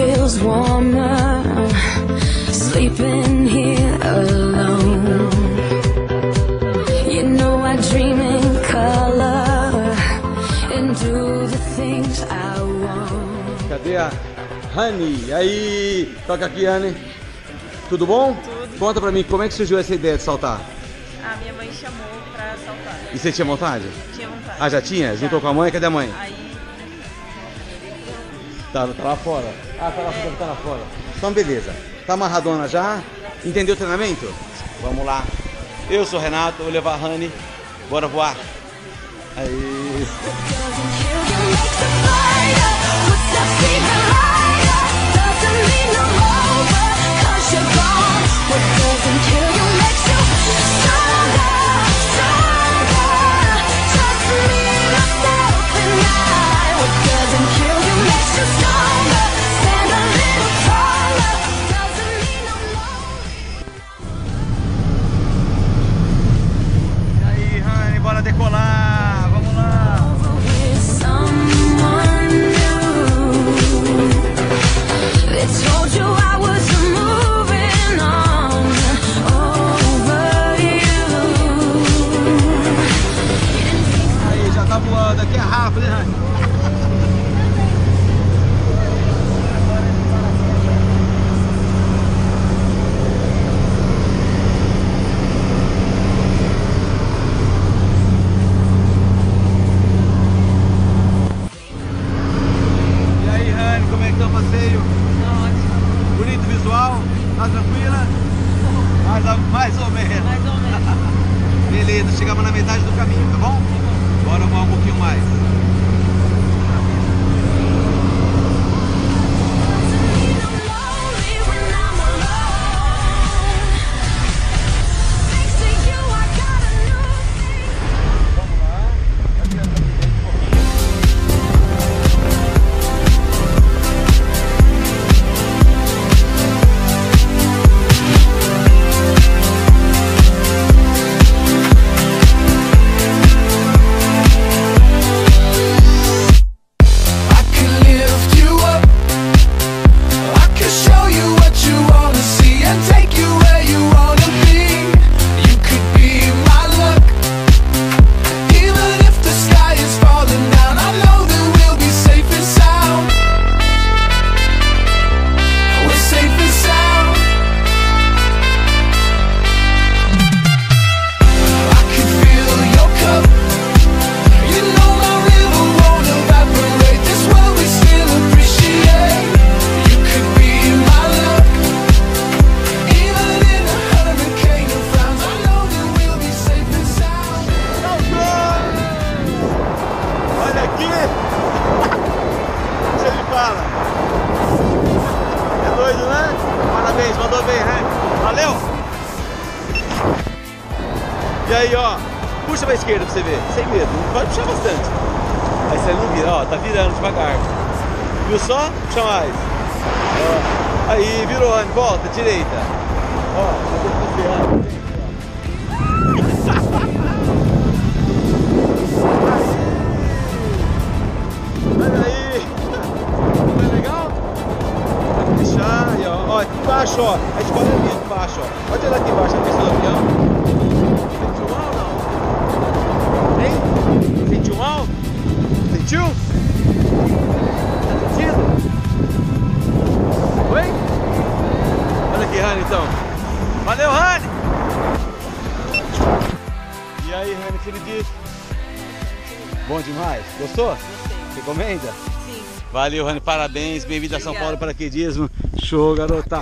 feels warmer sleeping here alone. You know I dream in color and do the things I want. Cadê a Honey? Aí, toca aqui, Honey. Tudo bom? Tudo. Conta pra mim, como é que surgiu essa ideia de saltar? Ah, minha mãe chamou pra saltar. E você tinha vontade? Tinha vontade. Ah, já tinha? Já. Juntou com a mãe? Cadê a mãe? Aí... Tá lá fora. Ah, tá lá fora. Então, beleza. Tá amarradona já? Entendeu o treinamento? Vamos lá. Eu sou o Renato, vou levar a Honey. Bora voar. Aí. Tá tranquila? Mais ou menos. Mais ou menos. Beleza, chegamos na metade do caminho, tá bom? Bora voar um pouquinho mais. E aí, ó, puxa pra esquerda pra você ver, sem medo, pode puxar bastante. Aí você não vira, ó, tá virando devagar. Viu só? Puxa mais. Ó, aí, virou, volta, direita. Ó, você, ó. Aqui embaixo, ó, a gente pode ali embaixo, ó. Pode olhar aqui embaixo, a questão do avião. Sentiu mal ou não? Hein? Sentiu mal? Sentiu? Tá sentindo? Oi? Olha aqui, Honey, então. Valeu, Honey! E aí, Honey, o que ele disse? Bom demais. Gostou? Gostei. Recomenda? Sim. Valeu, Honey, parabéns. Bem-vindo a São Paulo Paraquedismo. Show, garota!